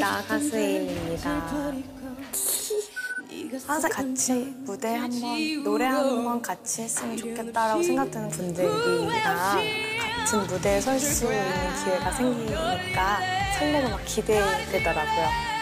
반갑습니다. 가수 에인입니다. 항상 같이 무대 한번, 노래 한번 같이 했으면 좋겠다라고 생각되는 분들입니다. 같은 무대에 설 수 있는 기회가 생기니까 설레고 막 기대되더라고요.